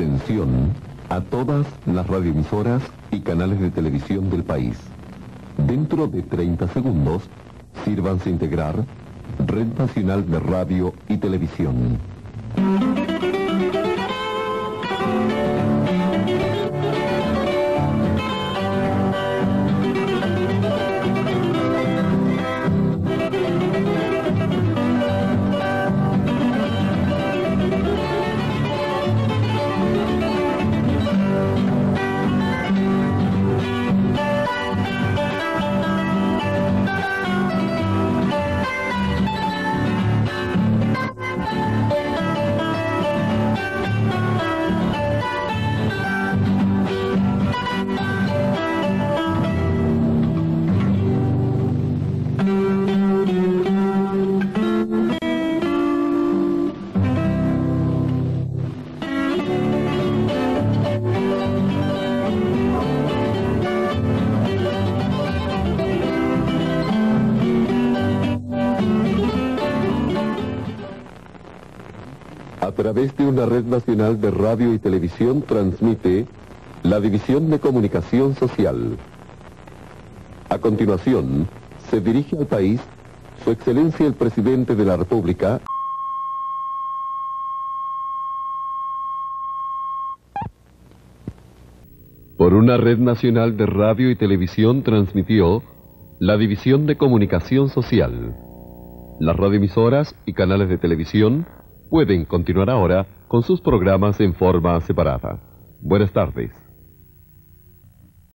atención a todas las radioemisoras y canales de televisión del país. Dentro de 30 segundos, sírvanse integrar Red Nacional de Radio y Televisión. A través de una red nacional de radio y televisión transmite la División de Comunicación Social. A continuación, se dirige al país Su Excelencia el Presidente de la República. Por una red nacional de radio y televisión transmitió la División de Comunicación Social. Las radioemisoras y canales de televisión pueden continuar ahora con sus programas en forma separada. Buenas tardes.